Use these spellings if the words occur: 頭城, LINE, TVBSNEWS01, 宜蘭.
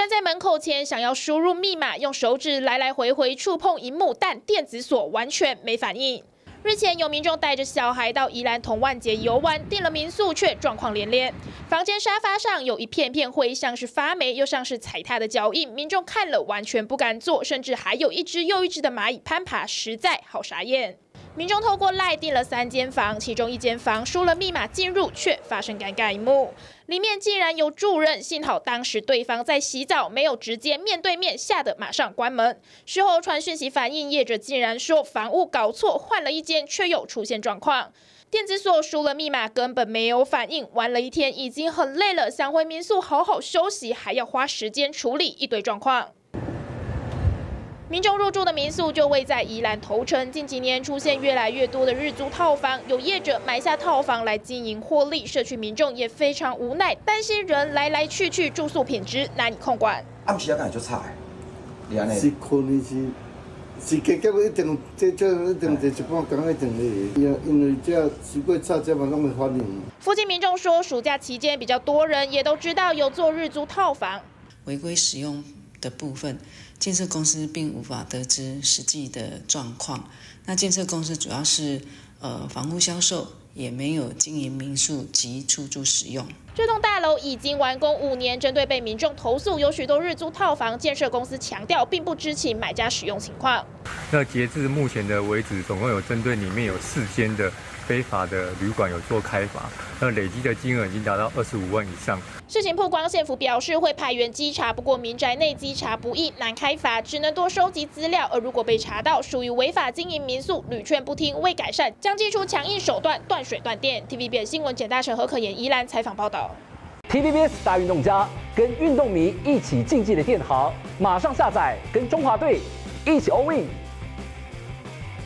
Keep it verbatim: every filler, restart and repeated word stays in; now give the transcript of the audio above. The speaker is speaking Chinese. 站在门口前想要输入密码，用手指来来回回触碰荧幕，但电子锁完全没反应。日前有民众带着小孩到宜兰同万节游玩，订了民宿却状况连连。房间沙发上有一片片灰，像是发霉又像是踩踏的脚印，民众看了完全不敢坐，甚至还有一只又一只的蚂蚁攀爬，实在好傻眼。 民众透过赖订了三间房，其中一间房输了密码进入，却发生尴尬一幕，里面竟然有住人。幸好当时对方在洗澡，没有直接面对面，吓得马上关门。事后传讯息反映，业者竟然说房屋搞错，换了一间，却又出现状况。 电子锁输了密码，根本没有反应。玩了一天已经很累了，想回民宿好好休息，还要花时间处理一堆状况。 民众入住的民宿就位在宜兰头城，近几年出现越来越多的日租套房，有业者买下套房来经营获利，社区民众也非常无奈，担心人来来去去，住宿品质难以控管。暗时啊，敢会做差？你安尼？是可能是是结结果一定，这这一定这一半讲一定的，因因为这如果差，这嘛拢会反映。附近民众说，暑假期间比较多人，也都知道有做日租套房违规使用的部分。 建设公司并无法得知实际的状况。那建设公司主要是呃房屋销售，也没有经营民宿及出租使用。这栋大楼已经完工五年，针对被民众投诉有许多日租套房，建设公司强调并不知情买家使用情况。那截至目前的为止，总共有针对里面有四间的非法的旅馆有做开罚，那累积的金额已经达到二十五万以上。 事情曝光，县府表示会派员稽查，不过民宅内稽查不易，难开罚，只能多收集资料。而如果被查到属于违法经营民宿，屡劝不听，未改善，将祭出强硬手段，断水断电。T V B S 新闻简大成、何可言、宜兰采访报道。T V B S 大运动家跟运动迷一起竞技的电航，马上下载跟中华队一起 all in。